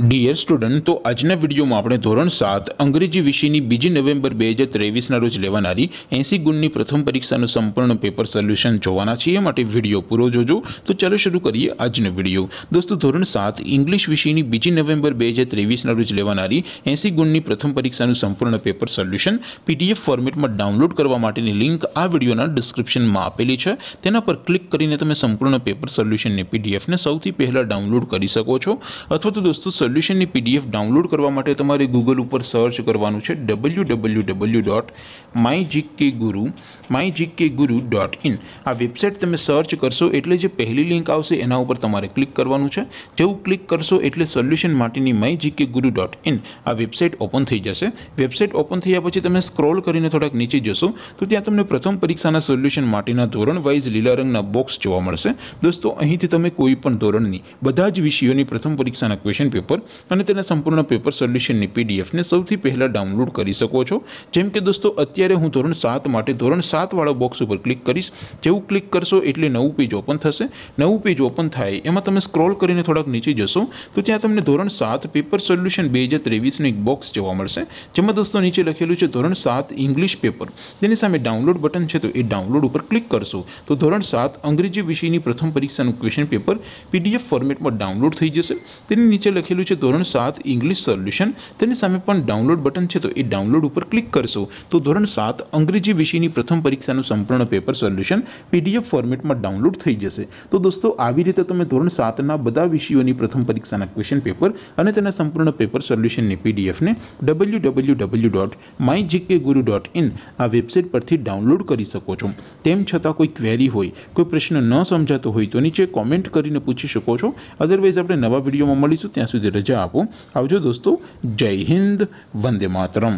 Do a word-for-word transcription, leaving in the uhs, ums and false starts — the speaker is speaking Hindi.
डियर स्टूडेंट, तो आज वीडियो में आपणे धोरण सात अंग्रेजी विषय की बीजी नवेम्बर बेहजार तेवीस रोज लेवानारी एसी गुण की प्रथम परीक्षा संपूर्ण पेपर सोल्यूशन जोवाना छीए। माटे वीडियो पूरो जोजो। तो चलो शुरू करिए आजनो वीडियो। दोस्तों, धोरण सात इंग्लिश विषय की बीजी नवेम्बर बेहजार तेवीस रोज लेवानारी एसी गुण की प्रथम परीक्षा संपूर्ण पेपर सोल्यूशन पीडीएफ फॉर्मेट में डाउनलॉड करवा माटेनी लिंक आ विडियोना डिस्क्रिप्शन में आपेली छे। तेना पर क्लिक करीने तमे संपूर्ण पेपर सोल्यूशन पीडीएफ ने सौथी पहेला डाउनलॉड करी शको छो। अथवा तो दोस्तों, सोल्यूशन पीडीएफ डाउनलॉड करवा माटे तमारे गूगल पर सर्च करवानुं छे W W W dot my GK guru my GK guru dot in. आ वेबसाइट तमे सर्च करशो एटले जे पहली लिंक आवशे एना उपर तमारे क्लिक करवानुं छे। जेवुं क्लिक करशो एटले सोल्यूशन माटेनी my GK guru dot in आ वेबसाइट ओपन थई जशे। वेबसाइट ओपन थया पछी तमे स्क्रॉल करीने थोड़ाक नीचे जशो तो त्यां तमने प्रथम परीक्षाना सोल्यूशन माटेना धोरण वाइज लीला रंगना बॉक्स जोवा मळशे। दोस्तों, અહીંથી તમે कोई पण ધોરણની બધા જ વિષયોની प्रथम परीक्षाना क्वेश्चन पेपर અને તેના સંપૂર્ણ પેપર સોલ્યુશનની પીડીએફ ને સૌથી પહેલા ડાઉનલોડ કરી શકો છો। જેમ કે દોસ્તો, અત્યારે હું ધોરણ સાત માટે ધોરણ સાત વાળો બોક્સ ઉપર ક્લિક કરીશ। જેવું ક્લિક કરશો એટલે નવું પેજ ઓપન થશે। નવું પેજ ઓપન થાય એમાં તમે સ્ક્રોલ કરીને થોડાક નીચે જશો તો ત્યાં તમને ધોરણ સાત પેપર સોલ્યુશન બે હજાર ત્રેવીસનું એક બોક્સ જોવા મળશે, જેમાં દોસ્તો નીચે લખેલું છે ધોરણ સાત ઇંગ્લિશ પેપર, તેની સામે ડાઉનલોડ બટન છે, તો એ ડાઉનલોડ ઉપર ક્લિક કરશો તો ધોરણ સાત અંગ્રેજી વિષયની પ્રથમ પરીક્ષાનું ક્વેશ્ચન પેપર પીડીએફ ફોર્મેટમાં ડાઉનલોડ થઈ જશે। તેની નીચે લખેલું ધોરણ सात इंग्लिश सोल्यूशन, तेनी सामे पण डाउनलॉड बटन छे, तो ए डाउनलॉड उपर क्लिक करशो तो धोरण सात अंग्रेजी विषयनी प्रथम परीक्षानुं संपूर्ण पेपर सोल्यूशन पीडीएफ फॉर्मेटमां डाउनलॉड थई जशे। तो दोस्तों, आवी रीते तमे धोरण सात ना बधा विषयोनी प्रथम परीक्षाना क्वेश्चन पेपर अने तेना संपूर्ण पेपर सोल्यूशननी पीडीएफ ने W W W dot my GK guru dot in आ वेबसाइट परथी डाउनलॉड करी शको छो। तेम छतां कोई क्वेरी होय, कोई प्रश्न न समजातो होय तो नीचे कॉमेंट करीने पूछी शको छो। अदरवाइज आपणे नवा विडियोमां मळीशुं, त्यां સુધી रजा आपो। आवजो दोस्तों, जय हिंद, वंदे मातरम।